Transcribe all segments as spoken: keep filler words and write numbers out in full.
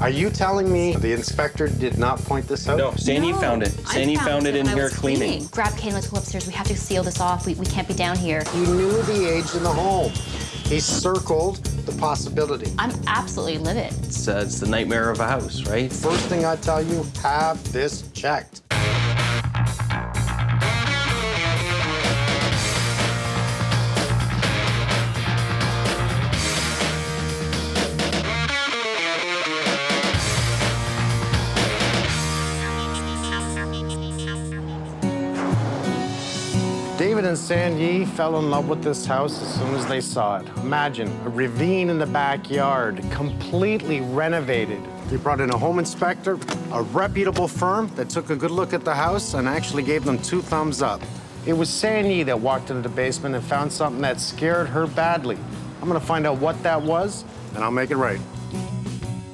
Are you telling me the inspector did not point this out? No, Sandy no, found it. Sandy found, found it in here cleaning. cleaning. Grab Kayla, let's go upstairs. We have to seal this off. We, we can't be down here. You knew the age in the home. He circled the possibility. I'm absolutely livid. It's, uh, it's the nightmare of a house, right? First thing I tell you, have this checked. David and Sandy fell in love with this house as soon as they saw it. Imagine a ravine in the backyard, completely renovated. They brought in a home inspector, a reputable firm that took a good look at the house and actually gave them two thumbs up. It was Sandy that walked into the basement and found something that scared her badly. I'm gonna find out what that was, and I'll make it right.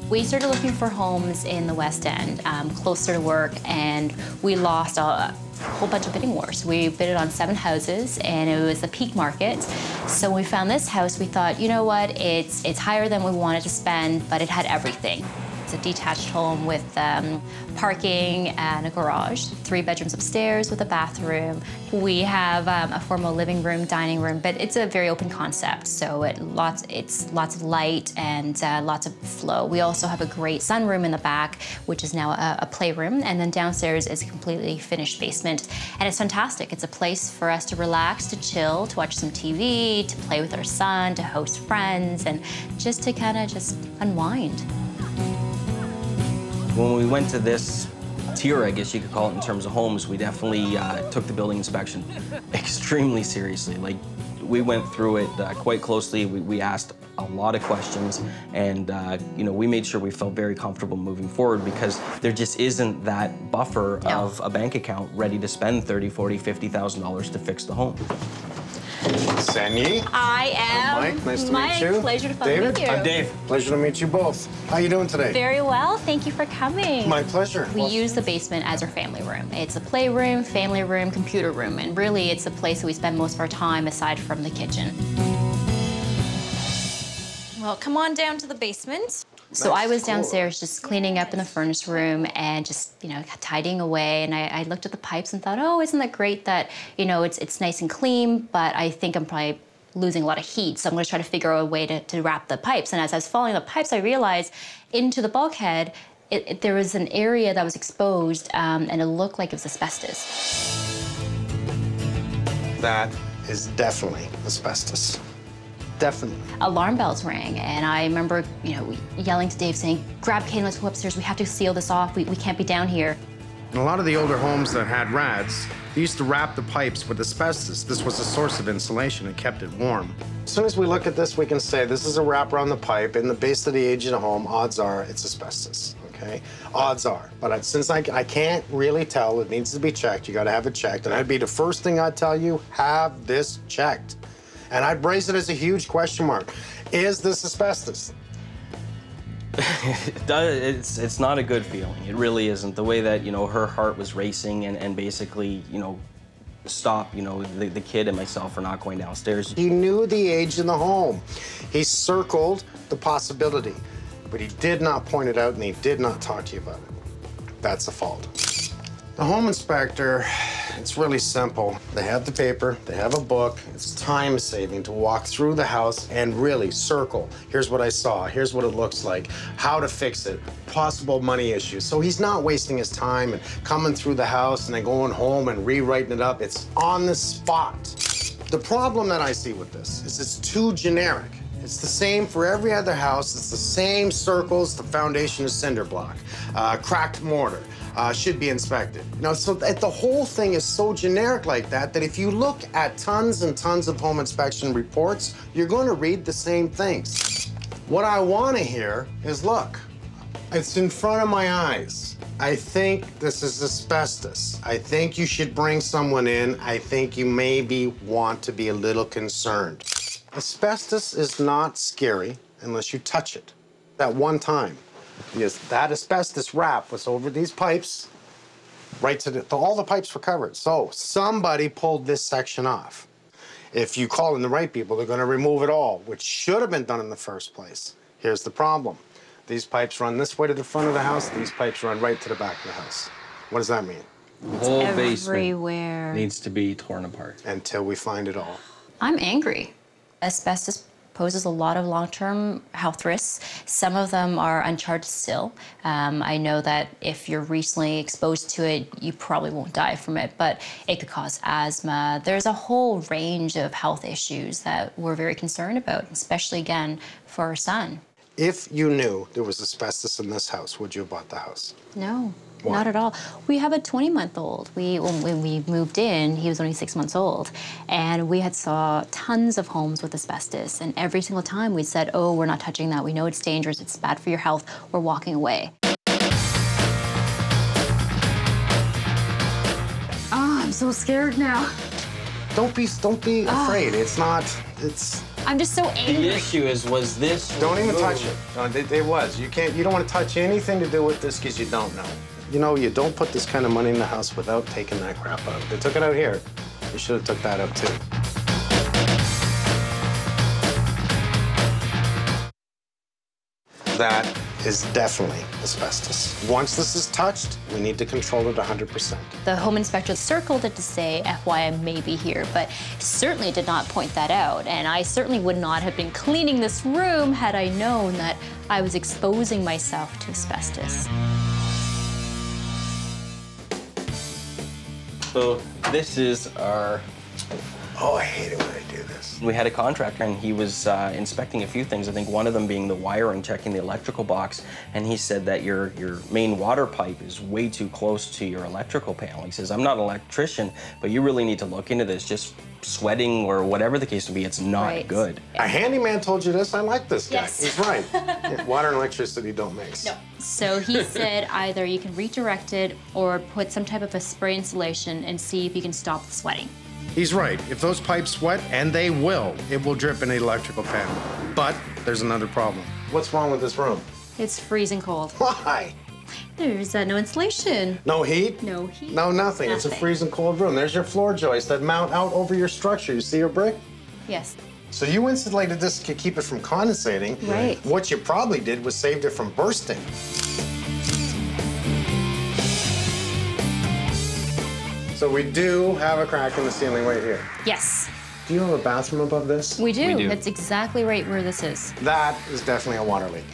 We started looking for homes in the West End, um, closer to work, and we lost a whole bunch of bidding wars. We bidded on seven houses, and it was the peak market. So when we found this house, we thought, you know what, it's, it's higher than we wanted to spend, but it had everything. It's a detached home with um, parking and a garage, three bedrooms upstairs with a bathroom. We have um, a formal living room, dining room, but it's a very open concept, so it lots, it's lots of light and uh, lots of flow. We also have a great sunroom in the back, which is now a, a playroom, and then downstairs is a completely finished basement, and it's fantastic. It's a place for us to relax, to chill, to watch some T V, to play with our son, to host friends, and just to kind of just unwind. When we went to this tier, I guess you could call it, in terms of homes, we definitely uh, took the building inspection extremely seriously. Like, we went through it uh, quite closely. We, we asked a lot of questions, and uh, you know, we made sure we felt very comfortable moving forward, because there just isn't that buffer no. of a bank account ready to spend thirty, forty, fifty thousand dollars to fix the home. Sandy. I am. I'm Mike, nice to Mike. meet you. Pleasure to David. Meet you. I'm Dave. Pleasure to meet you both. How are you doing today? Very well. Thank you for coming. My pleasure. We well, use the basement as our family room. It's a playroom, family room, computer room, and really it's the place that we spend most of our time aside from the kitchen. Well, come on down to the basement. So nice. I was downstairs cool. just cleaning up in the furnace room and just, you know, tidying away. And I, I looked at the pipes and thought, oh, isn't that great that, you know, it's, it's nice and clean, but I think I'm probably losing a lot of heat, so I'm gonna try to figure out a way to, to wrap the pipes. And as I was following the pipes, I realized into the bulkhead, it, it, there was an area that was exposed um, and it looked like it was asbestos. That is definitely asbestos. Definitely. Alarm bells rang, and I remember, you know, yelling to Dave, saying, grab Kane, let's go upstairs, we have to seal this off, we, we can't be down here. In a lot of the older homes that had rats, they used to wrap the pipes with asbestos. This was a source of insulation and kept it warm. As soon as we look at this, we can say this is a wrap around the pipe. In the base of the age of the home, odds are it's asbestos, okay? Odds are. But I, since I, I can't really tell, it needs to be checked. You gotta have it checked. And that'd be the first thing I'd tell you, have this checked. And I'd raise it as a huge question mark. Is this asbestos? it does, it's, it's not a good feeling. It really isn't. The way that, you know, her heart was racing and, and basically, you know, stop, you know, the, the kid and myself are not going downstairs. He knew the age in the home. He circled the possibility, but he did not point it out and he did not talk to you about it. That's a fault. The home inspector, it's really simple. They have the paper, they have a book. It's time-saving to walk through the house and really circle. Here's what I saw, here's what it looks like, how to fix it, possible money issues. So he's not wasting his time and coming through the house and then going home and rewriting it up. It's on the spot. The problem that I see with this is it's too generic. It's the same for every other house. It's the same circles. The foundation is cinder block, uh, cracked mortar. Uh, should be inspected. You know, so th the whole thing is so generic like that, that if you look at tons and tons of home inspection reports, you're going to read the same things. What I want to hear is, look, it's in front of my eyes. I think this is asbestos. I think you should bring someone in. I think you maybe want to be a little concerned. Asbestos is not scary unless you touch it that one time. Because that asbestos wrap was over these pipes, right to the, all the pipes were covered. So somebody pulled this section off. If you call in the right people, they're going to remove it all, which should have been done in the first place. Here's the problem. These pipes run this way to the front of the house. These pipes run right to the back of the house. What does that mean? The whole everywhere. Basement needs to be torn apart. Until we find it all. I'm angry. Asbestos poses a lot of long-term health risks. Some of them are uncharted still. Um, I know that if you're recently exposed to it, you probably won't die from it, but it could cause asthma. There's a whole range of health issues that we're very concerned about, especially, again, for our son. If you knew there was asbestos in this house, would you have bought the house? No. Why? Not at all. We have a twenty-month-old. We, when we moved in, he was only six months old, and we had saw tons of homes with asbestos, and every single time we said, oh, we're not touching that. We know it's dangerous. It's bad for your health. We're walking away. Oh, I'm so scared now. Don't be, don't be afraid. Oh. It's not, it's... I'm just so angry. The issue is, was this... Don't even touch it. No, it, it was. You can't, you don't want to touch anything to do with this because you don't know. You know, you don't put this kind of money in the house without taking that crap out. They took it out here. They should have took that out, too. That is definitely asbestos. Once this is touched, we need to control it one hundred percent. The home inspector circled it to say, F Y I may be here, but certainly did not point that out. And I certainly would not have been cleaning this room had I known that I was exposing myself to asbestos. So this is our... Oh, I hate it when I do this. We had a contractor, and he was uh, inspecting a few things, I think one of them being the wiring, checking the electrical box, and he said that your, your main water pipe is way too close to your electrical panel. He says, I'm not an electrician, but you really need to look into this. Just sweating or whatever the case would be, it's not right. Good. A handyman told you this, I like this guy. Yes. He's right. Water and electricity don't mix. No. So he said either you can redirect it or put some type of a spray installation and see if you can stop the sweating. He's right. If those pipes sweat, and they will, it will drip in the electrical panel. But there's another problem. What's wrong with this room? It's freezing cold. Why? There's uh, no insulation. No heat? No heat. No nothing. nothing. It's a freezing cold room. There's your floor joists that mount out over your structure. You see your brick? Yes. So you insulated this to keep it from condensating. Right. What you probably did was saved it from bursting. So we do have a crack in the ceiling right here. Yes. Do you have a bathroom above this? We do. We do. That's exactly right where this is. That is definitely a water leak.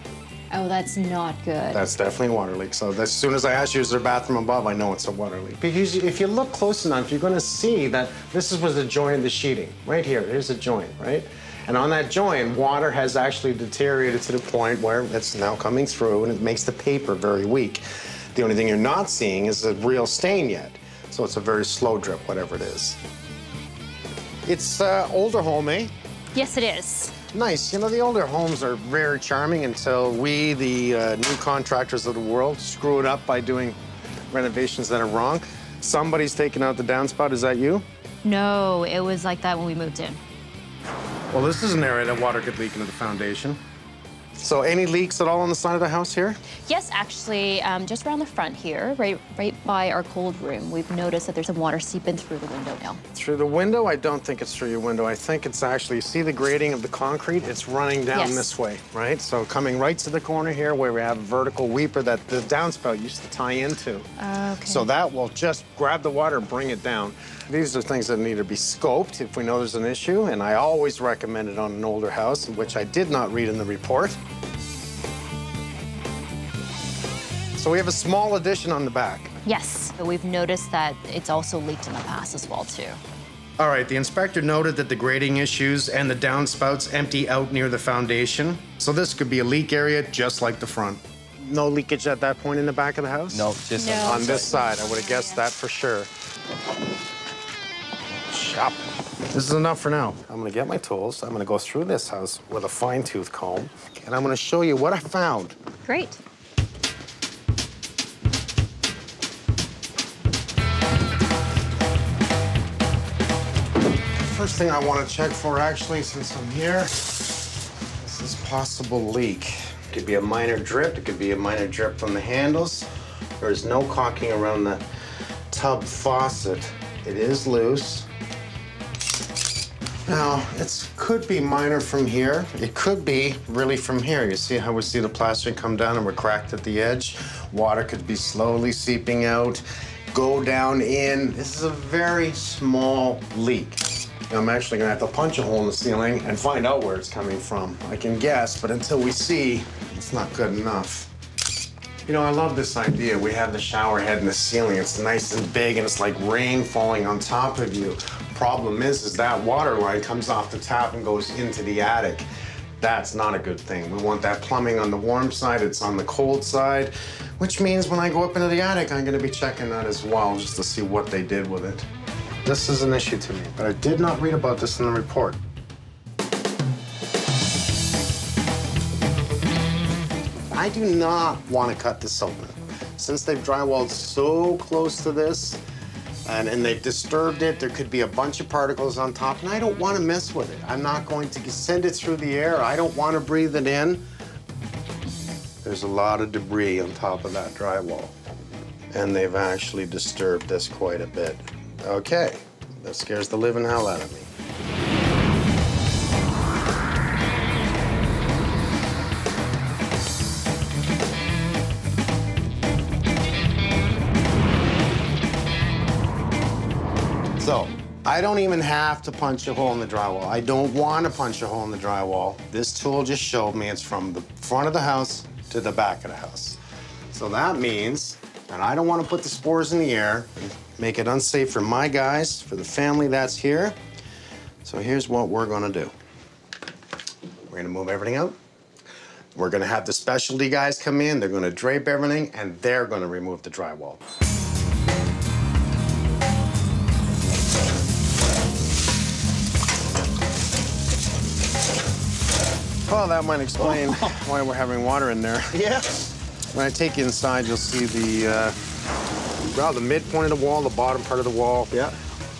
Oh, that's not good. That's definitely a water leak. So as soon as I ask you, is there a bathroom above, I know it's a water leak. Because if you look close enough, you're going to see that this is was the joint of the sheeting. Right here, here's a joint, right? And on that joint, water has actually deteriorated to the point where it's now coming through, and it makes the paper very weak. The only thing you're not seeing is a real stain yet. So it's a very slow drip, whatever it is. It's uh, older home, eh? Yes, it is. Nice. You know, the older homes are very charming until we, the uh, new contractors of the world, screw it up by doing renovations that are wrong. Somebody's taking out the downspout. Is that you? No, it was like that when we moved in. Well, this is an area that water could leak into the foundation. So any leaks at all on the side of the house here? Yes, actually, um, just around the front here, right right by our cold room, we've noticed that there's some water seeping through the window now. Through the window? I don't think it's through your window. I think it's actually, you see the grading of the concrete? It's running down yes. this way, right? So coming right to the corner here where we have a vertical weeper that the downspout used to tie into. Uh, okay. So that will just grab the water and bring it down. These are things that need to be scoped if we know there's an issue, and I always recommend it on an older house, which I did not read in the report. So we have a small addition on the back. Yes, but we've noticed that it's also leaked in the past as well, too. All right, the inspector noted that the grading issues and the downspouts empty out near the foundation. So this could be a leak area just like the front. No leakage at that point in the back of the house? No, just no. On this side. I would have guessed that for sure. Chop. This is enough for now. I'm gonna get my tools. I'm gonna go through this house with a fine-tooth comb, and I'm gonna show you what I found. Great. First thing I want to check for, actually, since I'm here, is this possible leak. It could be a minor drip. It could be a minor drip from the handles. There is no caulking around the tub faucet. It is loose. Now, it could be minor from here. It could be really from here. You see how we see the plaster come down and we're cracked at the edge? Water could be slowly seeping out, go down in. This is a very small leak. I'm actually gonna have to punch a hole in the ceiling and find out where it's coming from. I can guess, but until we see, it's not good enough. You know, I love this idea. We have the shower head in the ceiling. It's nice and big, and it's like rain falling on top of you. Problem is, is that water line comes off the tap and goes into the attic. That's not a good thing. We want that plumbing on the warm side. It's on the cold side, which means when I go up into the attic, I'm going to be checking that as well, just to see what they did with it. This is an issue to me, but I did not read about this in the report. I do not want to cut this open. Since they've drywalled so close to this, and, and they've disturbed it, there could be a bunch of particles on top, and I don't want to mess with it. I'm not going to send it through the air. I don't want to breathe it in. There's a lot of debris on top of that drywall, and they've actually disturbed this quite a bit. Okay, that scares the living hell out of me. So, I don't even have to punch a hole in the drywall. I don't want to punch a hole in the drywall. This tool just showed me it's from the front of the house to the back of the house. So that means, and I don't want to put the spores in the air, make it unsafe for my guys, for the family that's here. So here's what we're going to do. We're going to move everything out. We're going to have the specialty guys come in. They're going to drape everything, and they're going to remove the drywall. Well, that might explain why we're having water in there. Yeah. When I take you inside, you'll see the, uh, well, the midpoint of the wall, the bottom part of the wall. Yeah.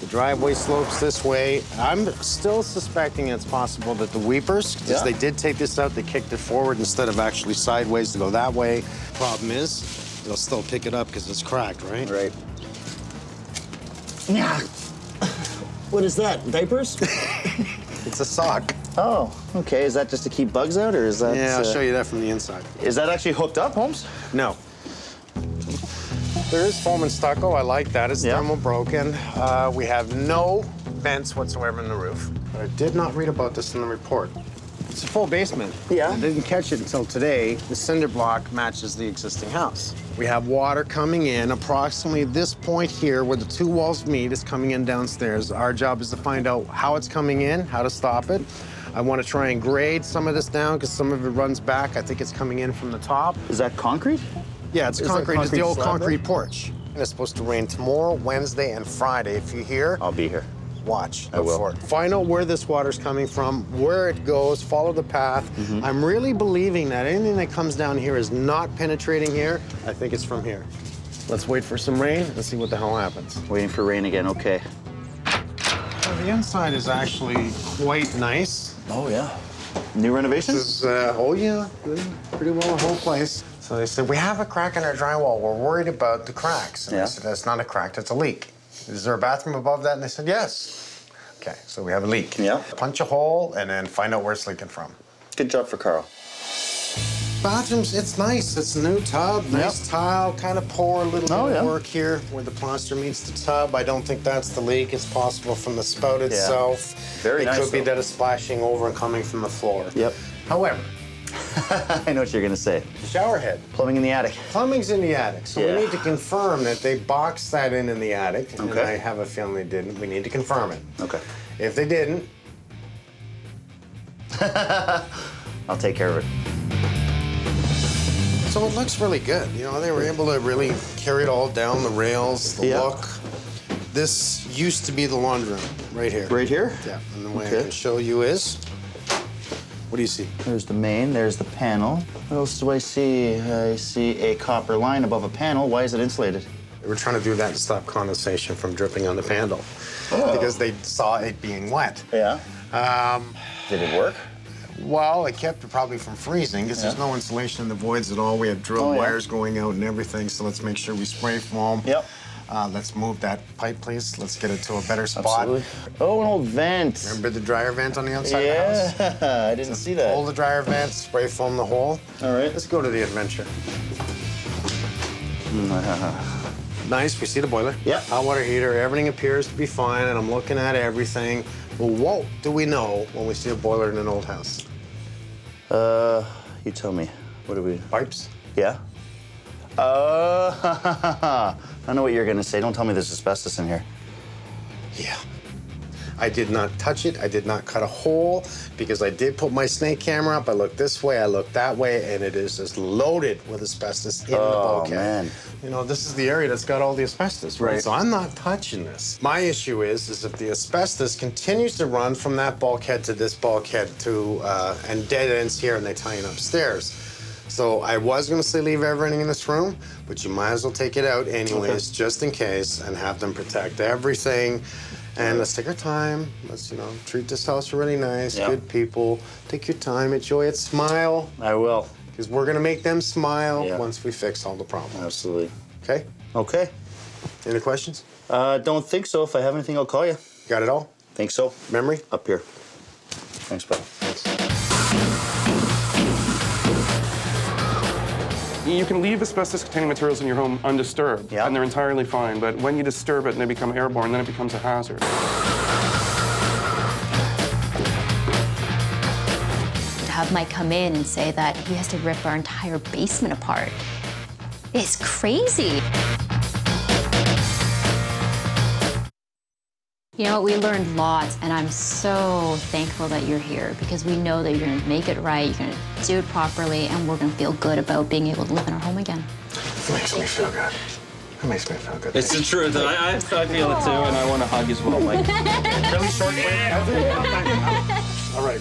The driveway slopes this way. I'm still suspecting it's possible that the weepers, because yeah. they did take this out, they kicked it forward instead of actually sideways to go that way. Problem is, they'll still pick it up because it's cracked, right? Right. Yeah. What is that, diapers? It's a sock. Oh, okay. Is that just to keep bugs out, or is that? Yeah, I'll uh, show you that from the inside. Is that actually hooked up, Holmes? No. There is foam and stucco. I like that. It's yeah. thermal broken. Uh, we have no vents whatsoever in the roof. But I did not read about this in the report. It's a full basement. Yeah. I didn't catch it until today. The cinder block matches the existing house. We have water coming in approximately this point here where the two walls meet is coming in downstairs. Our job is to find out how it's coming in, how to stop it. I want to try and grade some of this down because some of it runs back. I think it's coming in from the top. Is that concrete? Yeah, it's concrete. concrete. It's the old concrete there? porch. And it's supposed to rain tomorrow, Wednesday, and Friday. If you're here, I'll be here. Watch. I will. For it. Find out where this water's coming from, where it goes, follow the path. Mm-hmm. I'm really believing that anything that comes down here is not penetrating here. I think it's from here. Let's wait for some rain and see what the hell happens. Waiting for rain again, okay. So the inside is actually quite nice. Oh, yeah. New renovations? This is, uh, oh, yeah. Pretty well the whole place. So they said, we have a crack in our drywall. We're worried about the cracks. And yeah. I said, that's not a crack, that's a leak. Is there a bathroom above that? And they said, yes. Okay, so we have a leak. Yeah. Punch a hole and then find out where it's leaking from. Good job for Carl. Bathrooms, it's nice. It's a new tub, yep. nice tile, kind of poor little oh, bit yeah. work here where the plaster meets the tub. I don't think that's the leak. It's possible from the spout yeah. itself. Very it nice. It could though. be that it's splashing over and coming from the floor. Yep. However, I know what you're gonna say. Shower head. Plumbing in the attic. Plumbing's in the attic, so yeah. we need to confirm that they boxed that in in the attic. Okay. And I have a feeling they didn't. We need to confirm it. Okay. If they didn't, I'll take care of it. So it looks really good. You know, they were able to really carry it all down the rails, the yeah. look. This used to be the laundry room, right here. Right here? Yeah. And the way okay. I can show you is. What do you see? There's the main, there's the panel. What else do I see? I see a copper line above a panel. Why is it insulated? We're trying to do that to stop condensation from dripping on the panel. Oh. Because they saw it being wet. Yeah. Um, Did it work? Well, it kept it probably from freezing because yeah. there's no insulation in the voids at all. We had drill oh, wires yeah. going out and everything, so let's make sure we spray foam. Yep. Uh, let's move that pipe, please. Let's get it to a better spot. Absolutely. Oh, an old vent. Remember the dryer vent on the outside yeah, of the house? Yeah, I didn't Just see that. Pull the dryer vent, spray foam the hole. All right. Let's go to the adventure. Nice, we see the boiler. Yeah. Hot water heater, everything appears to be fine, and I'm looking at everything. Well, what do we know when we see a boiler in an old house? Uh, you tell me. What do we? Pipes? Yeah. Uh, I know what you're gonna say. Don't tell me there's asbestos in here. Yeah. I did not touch it. I did not cut a hole because I did put my snake camera up. I looked this way, I looked that way, and it is just loaded with asbestos in oh, the bulkhead. Man. You know, this is the area that's got all the asbestos, right? right? So I'm not touching this. My issue is, is if the asbestos continues to run from that bulkhead to this bulkhead to, uh, and dead ends here and they tie it upstairs. So I was gonna say leave everything in this room, but you might as well take it out anyways, okay. just in case, and have them protect everything. And let's take our time. Let's, you know, treat this house really nice, yep. good people. Take your time, enjoy it, smile. I will. Because we're gonna make them smile yep. once we fix all the problems. Absolutely. Okay? Okay. Any questions? Uh, don't think so. If I have anything, I'll call you. Got it all? Think so. Memory? Up here. Thanks, brother. You can leave asbestos-containing materials in your home undisturbed, yep. and they're entirely fine, but when you disturb it and they become airborne, then it becomes a hazard. To have Mike come in and say that he has to rip our entire basement apart is crazy. You know, we learned lots, and I'm so thankful that you're here because we know that you're going to make it right, you're going to do it properly, and we're going to feel good about being able to live in our home again. It makes me feel good. It makes me feel good. It's the truth. I, I feel it, too, and I want to hug you as well, Mike. Really short way. All right.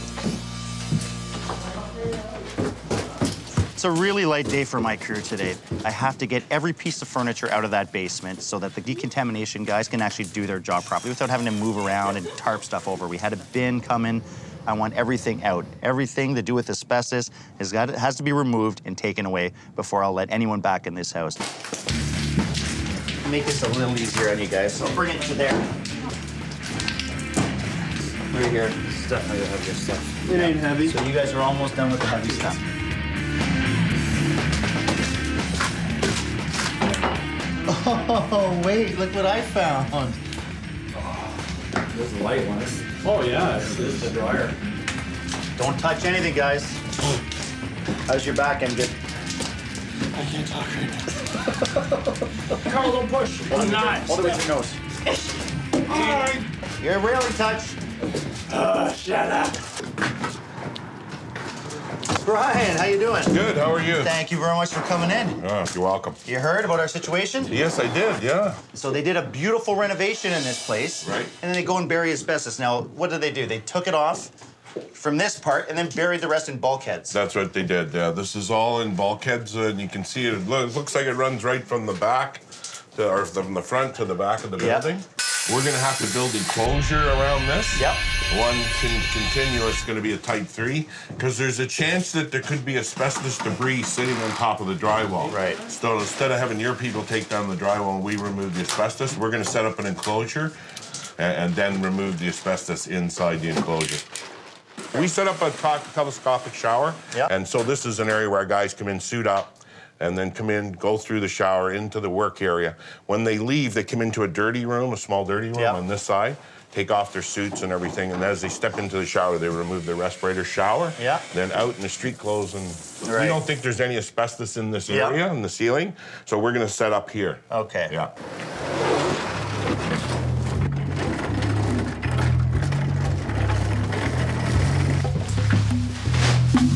It's a really light day for my crew today. I have to get every piece of furniture out of that basement so that the decontamination guys can actually do their job properly without having to move around and tarp stuff over. We had a bin come in. I want everything out. Everything to do with asbestos has got, has to be removed and taken away before I'll let anyone back in this house. Make this a little easier on you guys, so I'll bring it to there. Right here. This is definitely the heavier stuff. It yeah. ain't heavy. So you guys are almost done with the heavy stuff. Oh, wait, look what I found. Oh, those light ones. Oh, yeah, it's, it's the dryer. Don't touch anything, guys. How's your back end? Good. I can't talk right now. Carl, don't push. I'm not. Hold it with your nose. All right. You're rarely touched. Oh, shut up. Brian, how you doing? Good, how are you? Thank you very much for coming in. Yeah, you're welcome. You heard about our situation? Yes, I did, yeah. So they did a beautiful renovation in this place. Right. And then they go and bury asbestos. Now, what did they do? They took it off from this part and then buried the rest in bulkheads. That's what they did, yeah. This is all in bulkheads, uh, and you can see it, it looks like it runs right from the back, to, or from the front to the back of the building. Yep. We're gonna have to build enclosure around this. Yep. One can continue, it's gonna be a type three, because there's a chance that there could be asbestos debris sitting on top of the drywall. Right. So instead of having your people take down the drywall and we remove the asbestos, we're gonna set up an enclosure and, and then remove the asbestos inside the enclosure. We set up a telescopic shower, yep. and so this is an area where our guys come in, suit up, and then come in, go through the shower, into the work area. When they leave, they come into a dirty room, a small dirty room yep. on this side, take off their suits and everything, and as they step into the shower, they remove their respirator, shower, yep. then out in the street clothes, and right. we don't think there's any asbestos in this yep. area, in the ceiling, so we're gonna set up here. Okay. Yeah.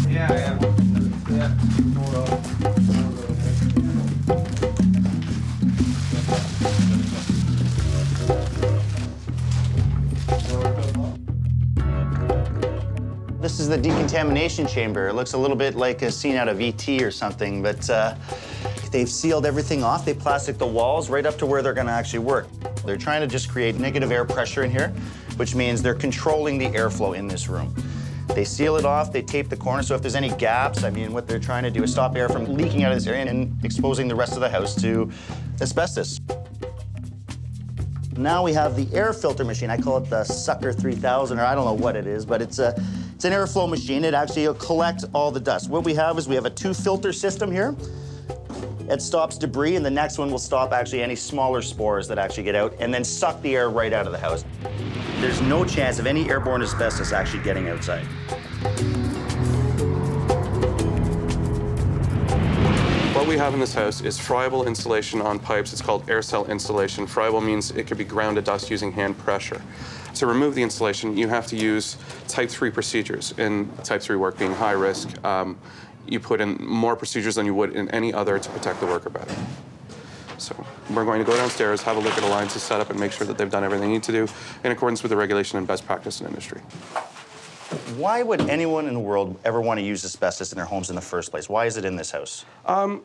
Yeah, yeah, yeah. This is the decontamination chamber. It looks a little bit like a scene out of E T or something, but uh, they've sealed everything off. They plastic the walls right up to where they're gonna actually work. They're trying to just create negative air pressure in here, which means they're controlling the airflow in this room. They seal it off, they tape the corner, so if there's any gaps, I mean, what they're trying to do is stop air from leaking out of this area and exposing the rest of the house to asbestos. Now we have the air filter machine. I call it the Sucker three thousand, or I don't know what it is, but it's a it's an airflow machine. It actually collects all the dust. What we have is we have a two filter system here. It stops debris, and the next one will stop actually any smaller spores that actually get out, and then suck the air right out of the house. There's no chance of any airborne asbestos actually getting outside. What we have in this house is friable insulation on pipes. It's called air cell insulation. Friable means it could be ground to dust using hand pressure. To remove the insulation, you have to use type three procedures, and type three work being high risk. Um, you put in more procedures than you would in any other to protect the worker better. So we're going to go downstairs, have a look at Alliance's setup, and make sure that they've done everything they need to do in accordance with the regulation and best practice in industry. Why would anyone in the world ever want to use asbestos in their homes in the first place? Why is it in this house? Um,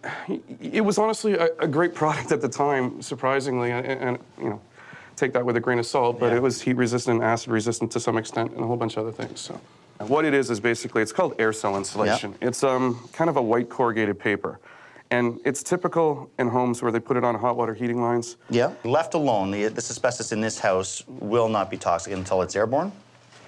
it was honestly a, a great product at the time, surprisingly, and, and you know, take that with a grain of salt, but yeah. It was heat resistant, acid resistant to some extent, and a whole bunch of other things. So, what it is is basically it's called air cell insulation. Yeah. It's um, kind of a white corrugated paper. And it's typical in homes where they put it on hot water heating lines. Yeah. Left alone, the, this asbestos in this house will not be toxic until it's airborne?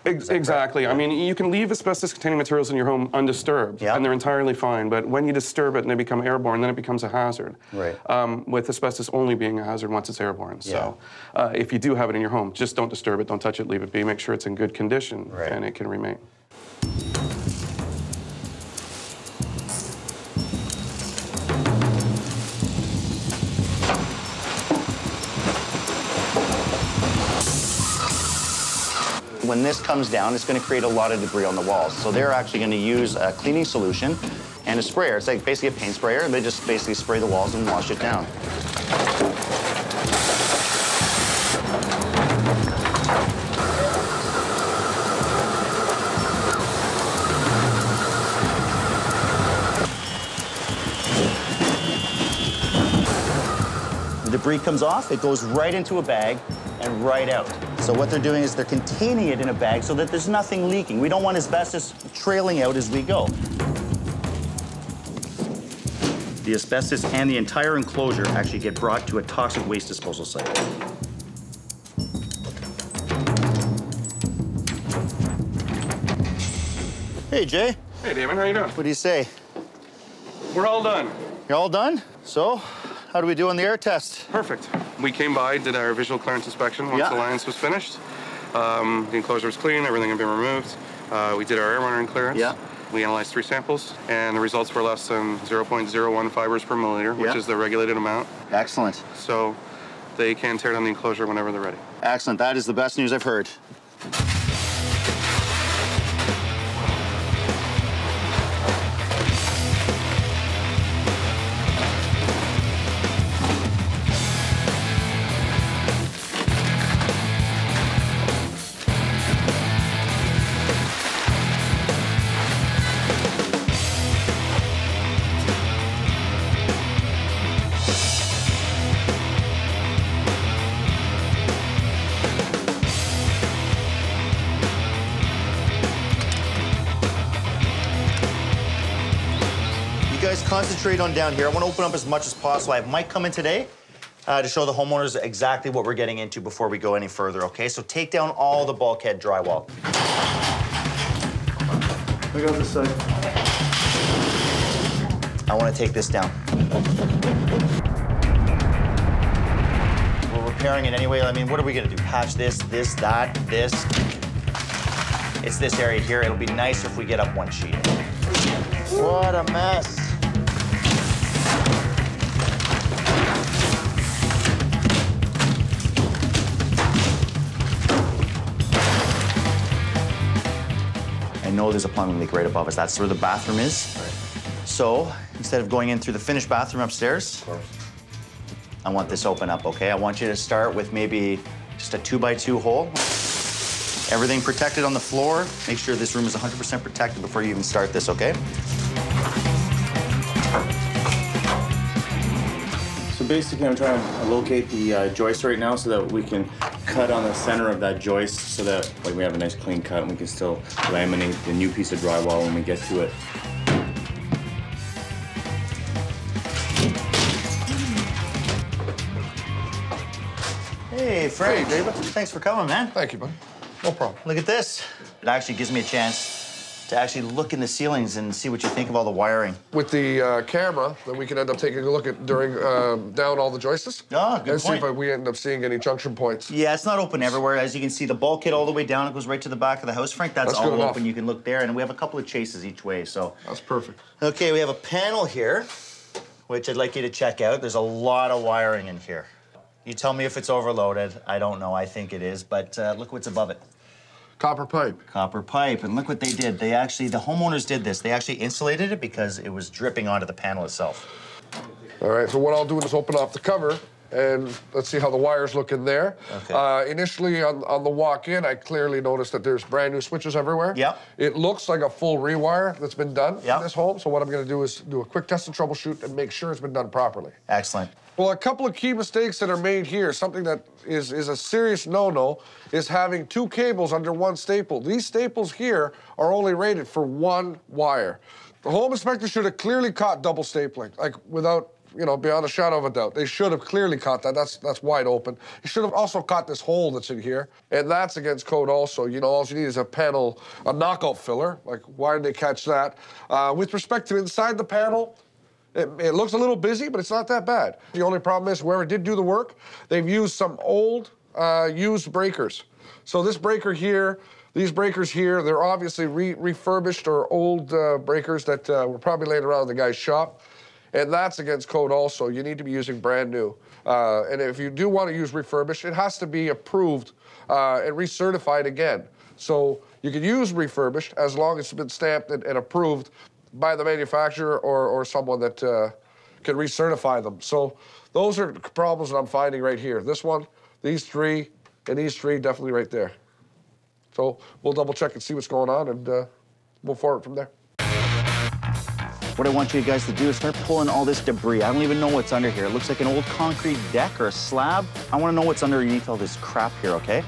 Exactly. I mean, you can leave asbestos-containing materials in your home undisturbed, yep. and they're entirely fine. But when you disturb it and they become airborne, then it becomes a hazard. Right. Um, with asbestos only being a hazard once it's airborne. Yeah. So uh, if you do have it in your home, just don't disturb it, don't touch it, leave it be. Make sure it's in good condition, right. and it can remain. When this comes down, it's going to create a lot of debris on the walls. So they're actually going to use a cleaning solution and a sprayer. It's like basically a paint sprayer, and they just basically spray the walls and wash it down. The debris comes off, it goes right into a bag and right out. So what they're doing is they're containing it in a bag so that there's nothing leaking. We don't want asbestos trailing out as we go. The asbestos and the entire enclosure actually get brought to a toxic waste disposal site. Hey, Jay. Hey, Damon, how you doing? What do you say? We're all done. You're all done? So, how do we do on the air test? Perfect. We came by, did our visual clearance inspection once yeah. Alliance was finished. Um, the enclosure was clean, everything had been removed. Uh, we did our air monitoring clearance. Yeah. We analyzed three samples, and the results were less than zero point zero one fibers per milliliter, yeah. which is the regulated amount. Excellent. So they can tear down the enclosure whenever they're ready. Excellent. That is the best news I've heard. Concentrate on down here. I want to open up as much as possible. I have Mike come in today uh, to show the homeowners exactly what we're getting into before we go any further, okay? So take down all the bulkhead drywall. I got this side. I want to take this down. We're repairing it anyway. I mean, what are we going to do? Patch this, this, that, this. It's this area here. It'll be nicer if we get up one sheet. What a mess. I know there's a plumbing leak right above us. That's where the bathroom is. Right. So instead of going in through the finished bathroom upstairs, I want this open up, okay? I want you to start with maybe just a two by two hole. Everything protected on the floor. Make sure this room is one hundred percent protected before you even start this, okay? So basically, I'm trying to locate the uh, joist right now so that we can cut on the center of that joist so that like, we have a nice clean cut and we can still laminate the new piece of drywall when we get to it. Hey, Frank. Hey, David. Thanks for coming, man. Thank you, buddy. No problem. Look at this. It actually gives me a chance to actually look in the ceilings and see what you think of all the wiring. With the uh, camera, that we can end up taking a look at during uh, down all the joists. Ah, good and point. See if we end up seeing any junction points. Yeah, it's not open everywhere. As you can see, the bulkhead all the way down, it goes right to the back of the house, Frank. That's, that's all open. Enough. You can look there, and we have a couple of chases each way, so. That's perfect. Okay, we have a panel here, which I'd like you to check out. There's a lot of wiring in here. You tell me if it's overloaded. I don't know. I think it is, but uh, look what's above it. Copper pipe. Copper pipe, and look what they did. They actually, the homeowners did this. They actually insulated it because it was dripping onto the panel itself. All right, so what I'll do is open off the cover, and let's see how the wires look in there. Okay. Uh, initially, on, on the walk-in, I clearly noticed that there's brand new switches everywhere. Yep. It looks like a full rewire that's been done yep. in this home, so what I'm gonna do is do a quick test and troubleshoot and make sure it's been done properly. Excellent. Well, a couple of key mistakes that are made here, something that is, is a serious no-no, is having two cables under one staple. These staples here are only rated for one wire. The home inspector should have clearly caught double stapling, like without you know, beyond a shadow of a doubt. They should have clearly caught that. That's that's wide open. You should have also caught this hole that's in here, and that's against code also. You know, all you need is a panel, a knockout filler. Like, why did they catch that? Uh, with respect to inside the panel, it, it looks a little busy, but it's not that bad. The only problem is whoever did do the work, they've used some old, uh, used breakers. So this breaker here, these breakers here, they're obviously re refurbished or old uh, breakers that uh, were probably laid around in the guy's shop. And that's against code also. You need to be using brand new. Uh, and if you do want to use refurbished, it has to be approved uh, and recertified again. So you can use refurbished as long as it's been stamped and, and approved by the manufacturer or, or someone that uh, can recertify them. So those are problems that I'm finding right here. This one, these three, and these three definitely right there. So we'll double check and see what's going on and uh, move forward from there. What I want you guys to do is start pulling all this debris. I don't even know what's under here. It looks like an old concrete deck or a slab. I want to know what's underneath all this crap here, okay?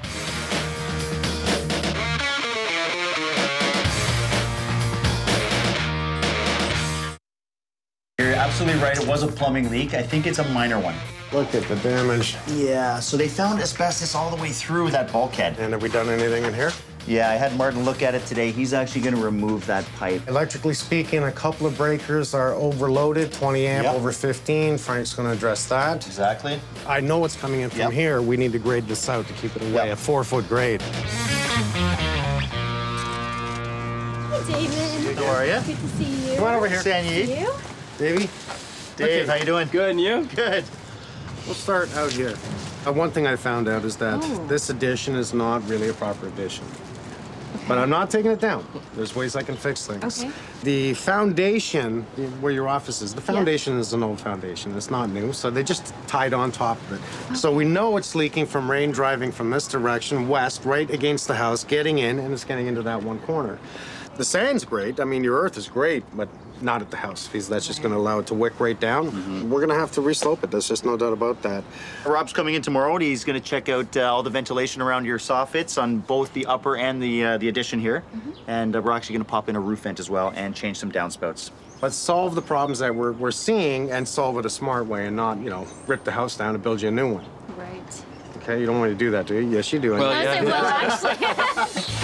You're absolutely right. It was a plumbing leak. I think it's a minor one. Look at the damage. Yeah, so they found asbestos all the way through that bulkhead. And have we done anything in here? Yeah, I had Martin look at it today. He's actually going to remove that pipe. Electrically speaking, a couple of breakers are overloaded, twenty amp yep. over fifteen. Frank's going to address that. Exactly. I know what's coming in from yep. here. We need to grade this out to keep it away. Yep. A four-foot grade. Hey, David. How are you? Good to see you. Come on over here. Sandy. You? Davey. Dave, how you doing? Good, and you? Good. We'll start out here. Uh, one thing I found out is that oh. this addition is not really a proper addition. But I'm not taking it down. There's ways I can fix things. Okay. The foundation, where your office is, the foundation yeah. is an old foundation. It's not new, so they just tied on top of it. Okay. So we know it's leaking from rain driving from this direction, west, right against the house, getting in, and it's getting into that one corner. The sand's great. I mean, your earth is great, but not at the house, because that's just gonna allow it to wick right down. Mm-hmm. We're gonna have to re-slope it. There's just no doubt about that. Rob's coming in tomorrow, and he's gonna check out uh, all the ventilation around your soffits on both the upper and the, uh, the addition here. Mm-hmm. And uh, we're actually gonna pop in a roof vent as well and change some downspouts. Let's solve the problems that we're, we're seeing and solve it a smart way and not, you know, rip the house down and build you a new one. Right. Okay, you don't want to do that, do you? Yes, you do. Well, yeah. Yes, I will, actually.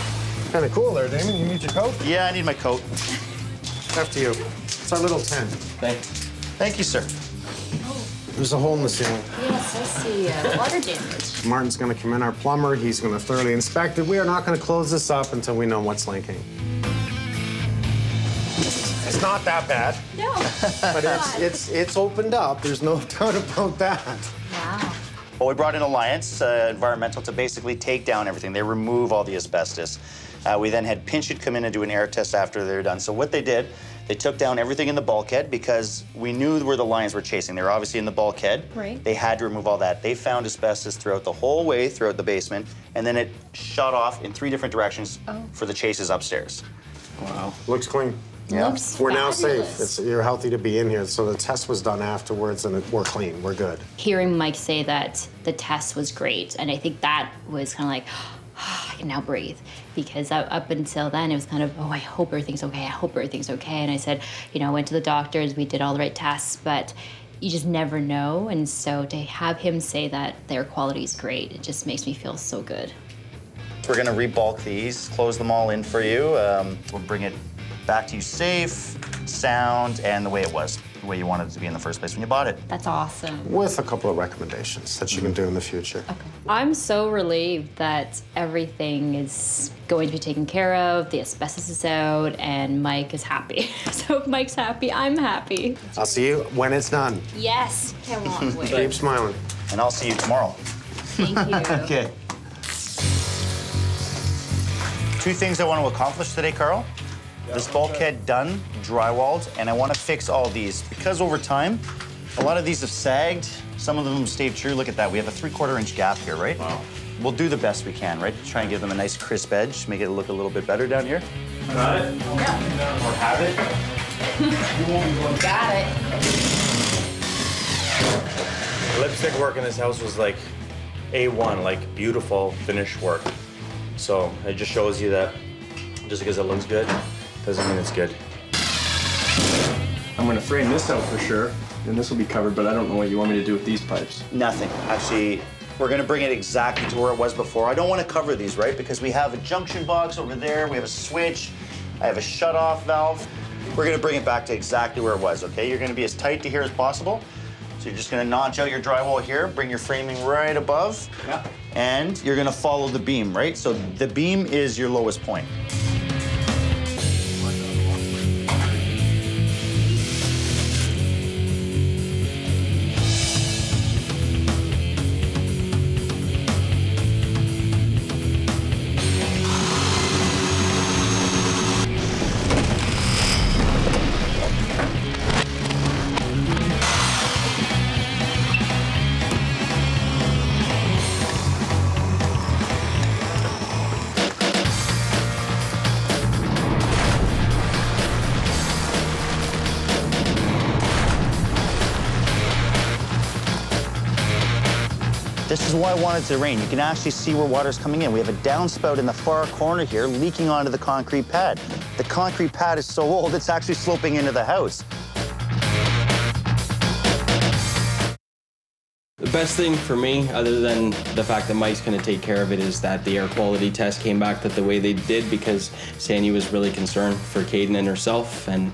Kind of cool there, Damon. You need your coat? Yeah, I need my coat. After you. It's our little tent. Thanks. Thank you, sir. Oh. There's a hole in the ceiling. Yes, I see. Uh, water damage. Martin's going to come in, our plumber. He's going to thoroughly inspect it. We are not going to close this up until we know what's leaking. It's not that bad. No. But it's, it's, it's opened up. There's no doubt about that. Wow. Well, we brought in Alliance uh, Environmental to basically take down everything. They remove all the asbestos. Uh, we then had Pinchot come in and do an air test after they were done. So what they did, they took down everything in the bulkhead because we knew where the lions were chasing. They were obviously in the bulkhead. Right. They had to remove all that. They found asbestos throughout the whole way, throughout the basement, and then it shot off in three different directions oh. for the chases upstairs. Wow. Looks clean. Yeah. Looks we're now fabulous. Safe. It's, you're healthy to be in here. So the test was done afterwards, and it, we're clean. We're good. Hearing Mike say that the test was great, and I think that was kind of like, I can now breathe, because up until then, it was kind of, oh, I hope everything's okay, I hope everything's okay. And I said, you know, I went to the doctors, we did all the right tests, but you just never know. And so to have him say that their quality is great, it just makes me feel so good. We're gonna rebulk these, close them all in for you. Um, we'll bring it back to you safe, sound, and the way it was, the way you wanted it to be in the first place when you bought it. That's awesome. With a couple of recommendations that you can do in the future. Okay. I'm so relieved that everything is going to be taken care of, the asbestos is out, and Mike is happy. So if Mike's happy, I'm happy. I'll see you when it's done. Yes, cannot wait. Keep smiling. And I'll see you tomorrow. Thank you. Okay. Two things I want to accomplish today, Carl. This bulkhead done, drywalled, and I want to fix all these because over time, a lot of these have sagged. Some of them stayed true. Look at that. We have a three-quarter inch gap here, right? Wow. We'll do the best we can, right? Try and give them a nice crisp edge, make it look a little bit better down here. Got it? Yeah. Or have it? You won't be going. Got it. The lipstick work in this house was like A one, like beautiful finished work. So it just shows you that just because it looks good, doesn't mean it's good. I'm gonna frame this out for sure, and this will be covered, but I don't know what you want me to do with these pipes. Nothing. Actually, we're gonna bring it exactly to where it was before. I don't wanna cover these, right? Because we have a junction box over there, we have a switch, I have a shut-off valve. We're gonna bring it back to exactly where it was, okay? You're gonna be as tight to here as possible. So you're just gonna notch out your drywall here, bring your framing right above, yeah. And you're gonna follow the beam, right? So the beam is your lowest point. This is why I wanted to rain. You can actually see where water's coming in. We have a downspout in the far corner here leaking onto the concrete pad. The concrete pad is so old, it's actually sloping into the house. The best thing for me, other than the fact that Mike's gonna take care of it, is that the air quality test came back that the way they did because Sandy was really concerned for Caden and herself and...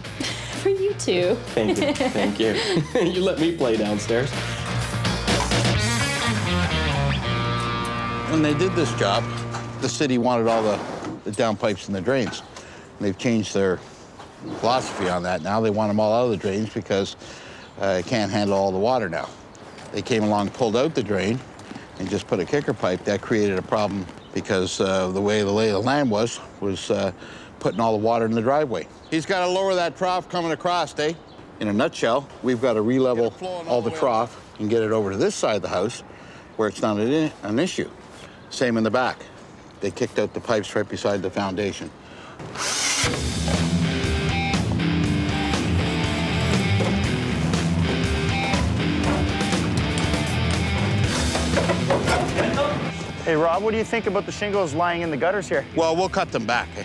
For you too. Thank you, thank you. You let me play downstairs. When they did this job, the city wanted all the, the downpipes and the drains. And they've changed their philosophy on that now. They want them all out of the drains because uh, it can't handle all the water now. They came along, pulled out the drain, and just put a kicker pipe. That created a problem because uh, the way the lay of the land was, was uh, putting all the water in the driveway. He's got to lower that trough coming across, Dave. Eh? In a nutshell, we've got to re-level all the trough and get it over to this side of the house where it's not an, an issue. Same in the back. They kicked out the pipes right beside the foundation. Hey, Rob, what do you think about the shingles lying in the gutters here? Well, we'll cut them back. Eh?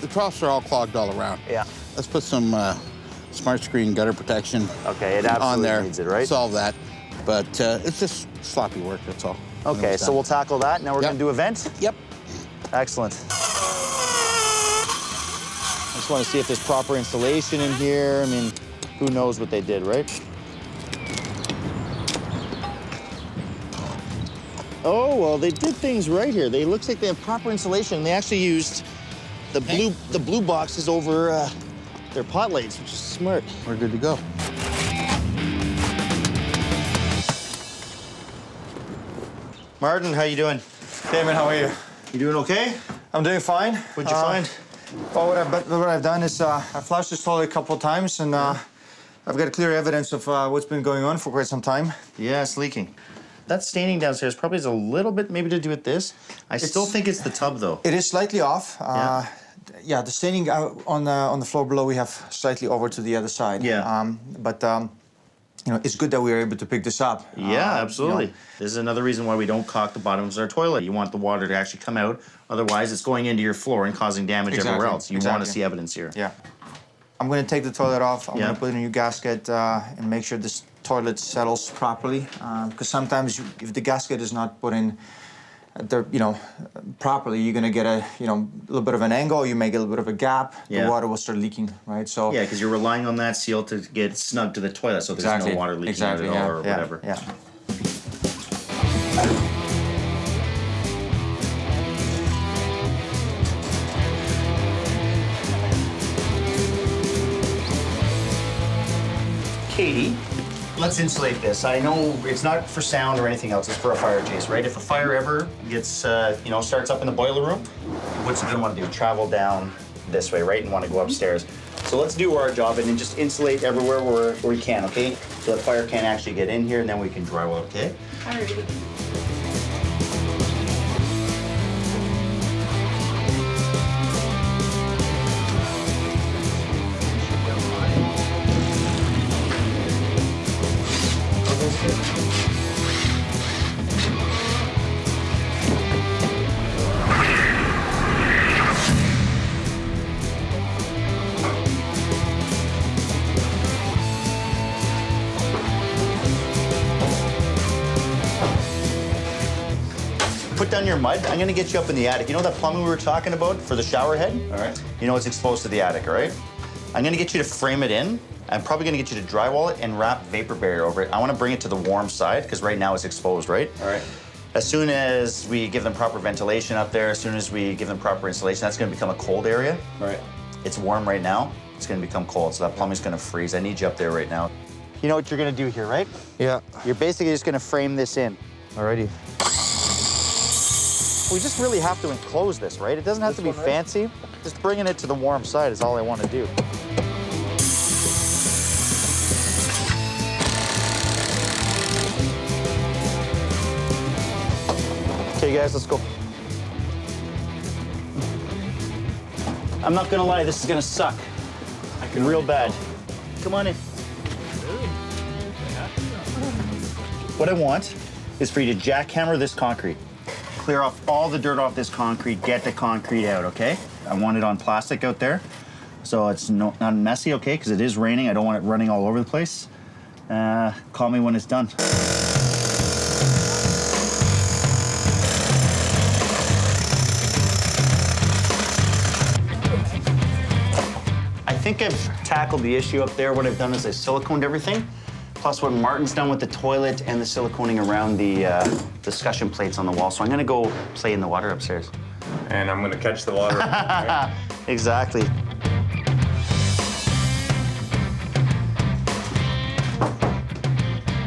The troughs are all clogged all around. Yeah. Let's put some uh, smart screen gutter protection okay, it absolutely on there. Needs it, right? Solve that. But uh, it's just sloppy work, that's all. Okay, so we'll tackle that. Now we're yep. gonna do a vent? Yep. Excellent. I just wanna see if there's proper insulation in here. I mean, who knows what they did, right? Oh, well, they did things right here. They, it looks like they have proper insulation. They actually used the blue, the blue boxes over uh, their pot lights, which is smart. We're good to go. Martin, how you doing? Damon, how are you? You doing okay? I'm doing fine. What'd you uh, find? Well, what, I, what I've done is uh, I flushed this toilet a couple of times, and uh, I've got clear evidence of uh, what's been going on for quite some time. Yeah, it's leaking. That staining downstairs probably is a little bit maybe to do with this. I it's, still think it's the tub, though. It is slightly off. Yeah. Uh, yeah, the staining on the, on the floor below we have slightly over to the other side. Yeah. Um, but. Um, You know, it's good that we were able to pick this up. Yeah, uh, absolutely. You know. This is another reason why we don't caulk the bottoms of our toilet. You want the water to actually come out. Otherwise, it's going into your floor and causing damage exactly. everywhere else. You exactly. want to see evidence here. Yeah. I'm going to take the toilet off. I'm yep. going to put in a new gasket uh, and make sure this toilet settles properly. Because uh, sometimes, you, if the gasket is not put in, the, you know, properly, you're going to get a, you know, a little bit of an angle. You may get a little bit of a gap. Yeah. The water will start leaking, right? So yeah, because you're relying on that seal to get snug to the toilet, so there's exactly. no water leaking exactly, at all yeah, or yeah, whatever. Yeah. Katie, let's insulate this. I know it's not for sound or anything else. It's for a fire chase, right? If a fire ever gets, uh, you know, starts up in the boiler room, what's it gonna want to do? Travel down this way, right, and want to go upstairs. So let's do our job and then just insulate everywhere where, where we can, okay? So the fire can't actually get in here, and then we can dry well, okay? All right. Your mud, I'm gonna get you up in the attic. You know that plumbing we were talking about for the shower head? All right. You know it's exposed to the attic, all right? I'm gonna get you to frame it in. I'm probably gonna get you to drywall it and wrap vapor barrier over it. I wanna bring it to the warm side because right now it's exposed, right? All right. As soon as we give them proper ventilation up there, as soon as we give them proper insulation, that's gonna become a cold area. All right. It's warm right now, it's gonna become cold, so that plumbing's gonna freeze. I need you up there right now. You know what you're gonna do here, right? Yeah. You're basically just gonna frame this in. Alrighty. We just really have to enclose this, right? It doesn't have this to be right? fancy. Just bringing it to the warm side is all I want to do. Okay, guys, let's go. I'm not going to lie, this is going to suck. I can real bad. Come on in. What I want is for you to jackhammer this concrete. Clear off all the dirt off this concrete, get the concrete out, okay? I want it on plastic out there, so it's no, not messy, okay? Because it is raining, I don't want it running all over the place. Uh, call me when it's done. I think I've tackled the issue up there. What I've done is I siliconed everything. Plus what Martin's done with the toilet and the siliconing around the uh, discussion plates on the wall. So I'm gonna go play in the water upstairs. And I'm gonna catch the water. Right? Exactly.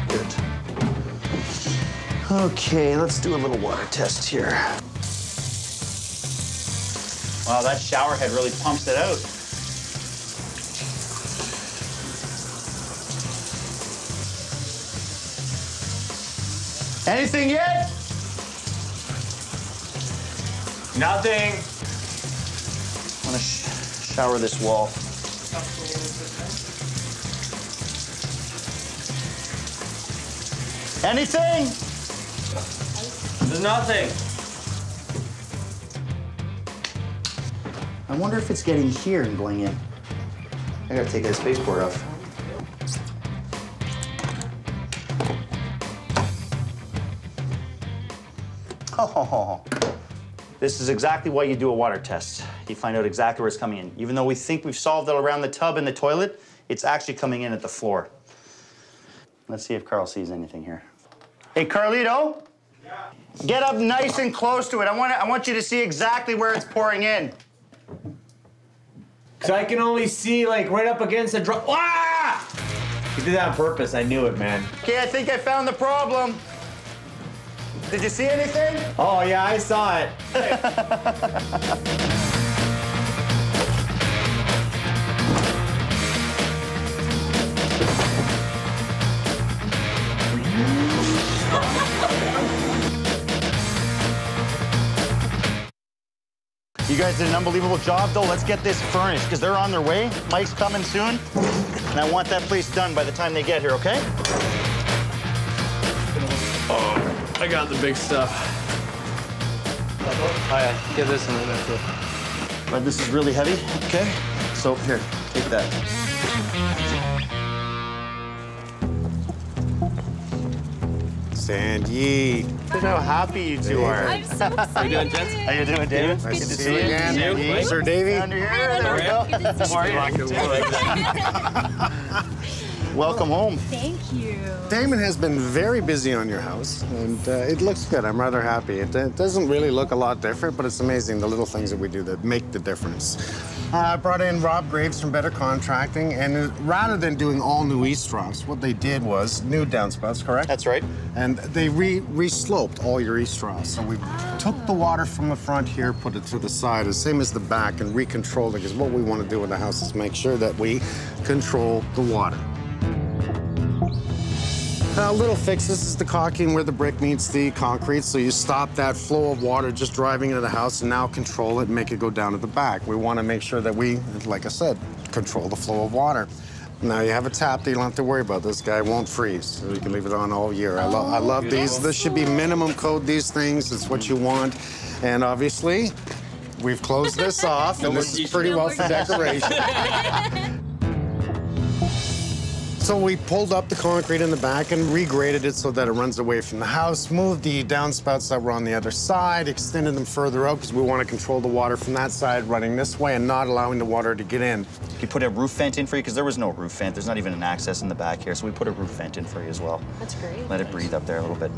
Good. Okay, let's do a little water test here. Wow, that shower head really pumps it out. Anything yet? Nothing. I'm gonna sh shower this wall. Anything? There's nothing. I wonder if it's getting here and going in. I gotta take that spaceport off. Oh, this is exactly why you do a water test. You find out exactly where it's coming in. Even though we think we've solved it around the tub and the toilet, it's actually coming in at the floor. Let's see if Carl sees anything here. Hey, Carlito. Yeah. Get up nice and close to it. I want to, I want you to see exactly where it's pouring in. Cause I can only see like right up against the drop. Ah! You did that on purpose. I knew it, man. Okay, I think I found the problem. Did you see anything? Oh, yeah, I saw it. You guys did an unbelievable job, though. Let's get this furnished, because they're on their way. Mike's coming soon, and I want that place done by the time they get here, okay? Oh. I got the big stuff. Oh, yeah. Get this in there. But this is really heavy. Okay. So here, Take that. Sandy. Look how happy you two are. I'm so excited. How you doing, gents? How you doing, David? Nice to see you again. You, Sir Davey. Under here. There we go. Welcome home. Thank you. Damon has been very busy on your house, and uh, it looks good. I'm rather happy. It, it doesn't really look a lot different, but it's amazing the little things that we do that make the difference. I uh, brought in Rob Graves from Better Contracting, and rather than doing all new eavesdrops, what they did was new downspouts, correct? That's right. And they re re-sloped all your eavesdrops. So we oh. took the water from the front here, put it to the side, the same as the back, and recontrolled it, because what we want to do with the house is make sure that we control the water. Now, a little fix, this is the caulking where the brick meets the concrete, so you stop that flow of water just driving into the house and now control it and make it go down to the back. We want to make sure that we, like I said, control the flow of water. Now you have a tap that you don't have to worry about. This guy won't freeze, so you can leave it on all year. I, lo I love Beautiful. these. This should be minimum code, these things. It's what you want. And obviously, we've closed this off, and this is pretty well for decoration. So we pulled up the concrete in the back and regraded it so that it runs away from the house, moved the downspouts that were on the other side, extended them further out because we want to control the water from that side running this way and not allowing the water to get in. You put a roof vent in for you because there was no roof vent. There's not even an access in the back here, so we put a roof vent in for you as well. That's great. Let it breathe up there a little bit.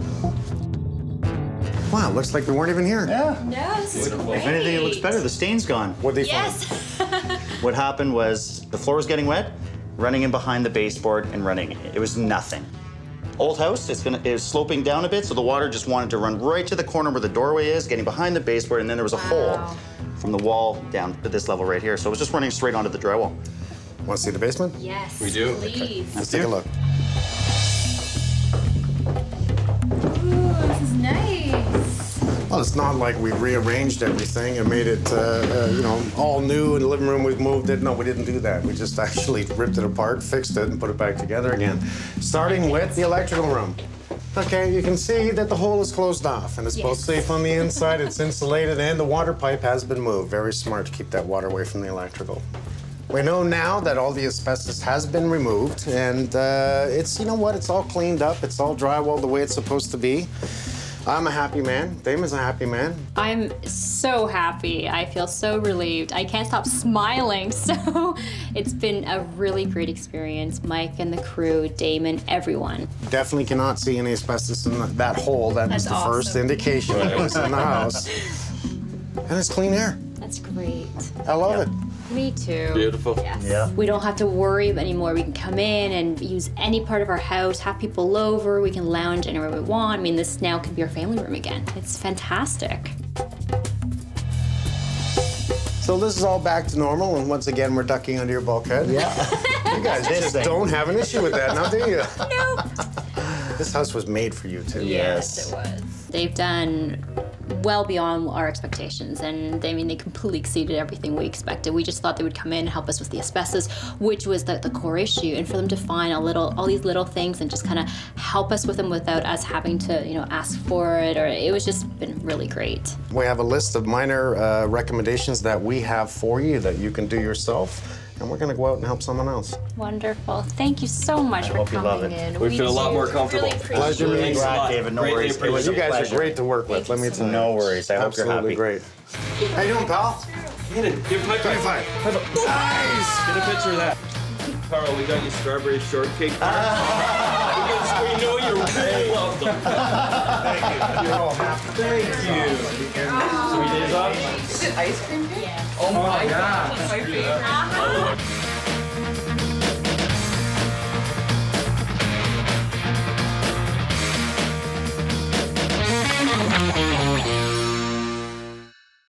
Wow, looks like we weren't even here. Yeah. No, this is great. If anything, it looks better. The stain's gone. What did they yes. find? Yes. What happened was the floor was getting wet, running in behind the baseboard and running. It was nothing. Old house, it's gonna, it was sloping down a bit, so the water just wanted to run right to the corner where the doorway is, getting behind the baseboard, and then there was a wow. hole from the wall down to this level right here. So it was just running straight onto the drywall. Want to see the basement? Yes, we do. Please. Okay. Let's take a look. Ooh, this is nice. Well, it's not like we rearranged everything and made it, uh, uh, you know, all new in the living room. We've moved it. No, we didn't do that. We just actually ripped it apart, fixed it, and put it back together again. Starting with the electrical room. Okay, you can see that the hole is closed off, and it's yes. both safe on the inside, it's insulated, and the water pipe has been moved. Very smart to keep that water away from the electrical. We know now that all the asbestos has been removed, and uh, it's, you know what, it's all cleaned up. It's all drywalled the way it's supposed to be. I'm a happy man. Damon's a happy man. I'm so happy. I feel so relieved. I can't stop smiling. So it's been a really great experience. Mike and the crew, Damon, everyone. Definitely cannot see any asbestos in that hole. That That's was the awesome. first indication that it was in the house. And it's clean air. That's great. I love yep. it. Me too. Beautiful. Yes. Yeah. We don't have to worry anymore. We can come in and use any part of our house, have people over, we can lounge anywhere we want. I mean, this now could be our family room again. It's fantastic. So this is all back to normal, and once again, we're ducking under your bulkhead. Yeah. You guys just don't have an issue with that now, do you? Nope. This house was made for you, too. Yes, yes, it was. They've done well beyond our expectations, and I mean, they completely exceeded everything we expected. We just thought they would come in and help us with the asbestos, which was the, the core issue, and for them to find a little, all these little things and just kind of help us with them without us having to, you know, ask for it, or it was just been really great. We have a list of minor uh, recommendations that we have for you that you can do yourself, and we're gonna go out and help someone else. Wonderful. Thank you so much I for coming love it. in. We, we feel a lot more comfortable. Really Pleasure meeting you, David. No worries. You guys pleasure. are great to work with. Let me tell you. No worries. I Absolutely hope you're happy. Absolutely great. How you doing, pal? Get it. Give him a high five. Nice. Get a picture of that. Carl, we got you strawberry shortcake. Ah. Because we know you're really welcome. Thank you. You're all happy. Thank you. So we did love. Is it ice cream here? Yeah. Oh my God. That's my favorite. Uh-huh. Oh.